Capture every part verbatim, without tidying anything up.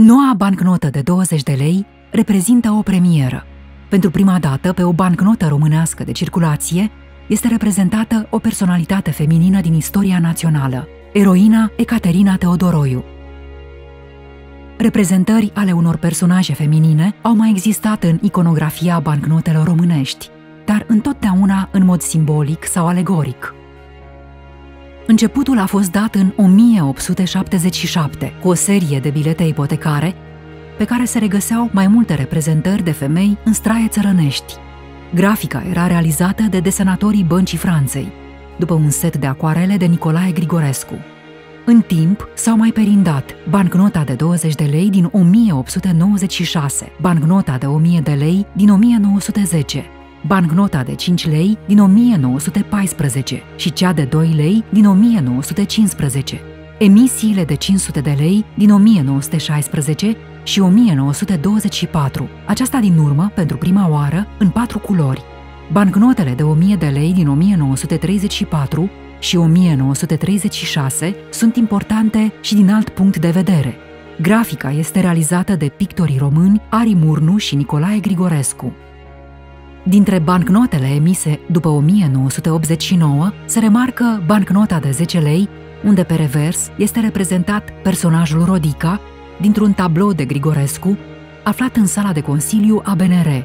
Noua bancnotă de douăzeci de lei reprezintă o premieră. Pentru prima dată, pe o bancnotă românească de circulație, este reprezentată o personalitate feminină din istoria națională, eroina Ecaterina Teodoroiu. Reprezentări ale unor personaje feminine au mai existat în iconografia bancnotelor românești, dar întotdeauna în mod simbolic sau alegoric. Începutul a fost dat în o mie opt sute șaptezeci și șapte, cu o serie de bilete ipotecare, pe care se regăseau mai multe reprezentări de femei în straie țărănești. Grafica era realizată de desenatorii Băncii Franței, după un set de acoarele de Nicolae Grigorescu. În timp, s-au mai perindat bancnota de douăzeci de lei din o mie opt sute nouăzeci și șase, bancnota de o mie de lei din o mie nouă sute zece, bancnota de cinci lei din o mie nouă sute paisprezece și cea de doi lei din o mie nouă sute cincisprezece, emisiile de cinci sute de lei din o mie nouă sute șaisprezece și o mie nouă sute douăzeci și patru, aceasta din urmă, pentru prima oară, în patru culori. Bancnotele de o mie de lei din o mie nouă sute treizeci și patru și o mie nouă sute treizeci și șase sunt importante și din alt punct de vedere. Grafica este realizată de pictorii români Ari Murnu și Nicolae Grigorescu. Dintre bancnotele emise după o mie nouă sute optzeci și nouă se remarcă bancnota de zece lei, unde pe revers este reprezentat personajul Rodica dintr-un tablou de Grigorescu aflat în sala de consiliu a B N R.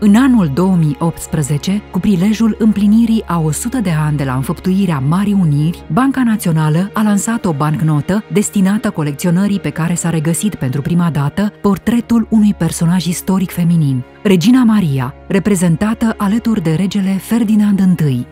În anul două mii optsprezece, cu prilejul împlinirii a o sută de ani de la înfăptuirea Marii Uniri, Banca Națională a lansat o bancnotă destinată colecționării, pe care s-a regăsit pentru prima dată portretul unui personaj istoric feminin, Regina Maria, reprezentată alături de regele Ferdinand întâi.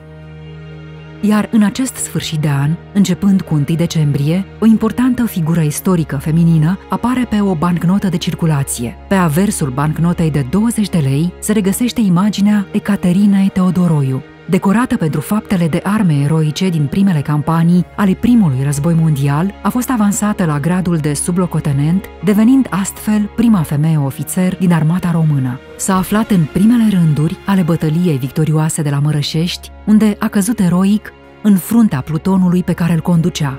Iar în acest sfârșit de an, începând cu întâi decembrie, o importantă figură istorică feminină apare pe o bancnotă de circulație. Pe aversul bancnotei de douăzeci de lei se regăsește imaginea Ecaterinei Teodoroiu, decorată pentru faptele de arme eroice din primele campanii ale primului război mondial, a fost avansată la gradul de sublocotenent, devenind astfel prima femeie ofițer din armata română. S-a aflat în primele rânduri ale bătăliei victorioase de la Mărășești, unde a căzut eroic în fruntea plutonului pe care îl conducea.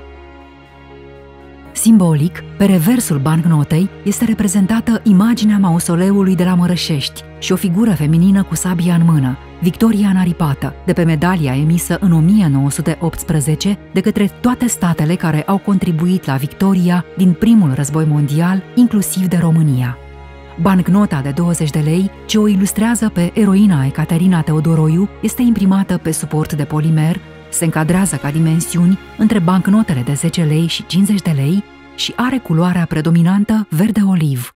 Simbolic, pe reversul bancnotei este reprezentată imaginea mausoleului de la Mărășești și o figură feminină cu sabia în mână, Victoria Naripată, de pe medalia emisă în o mie nouă sute optsprezece de către toate statele care au contribuit la victoria din primul război mondial, inclusiv de România. Bancnota de douăzeci de lei, ce o ilustrează pe eroina Ecaterina Teodoroiu, este imprimată pe suport de polimer, se încadrează ca dimensiuni între bancnotele de zece lei și cincizeci de lei și are culoarea predominantă verde-oliv.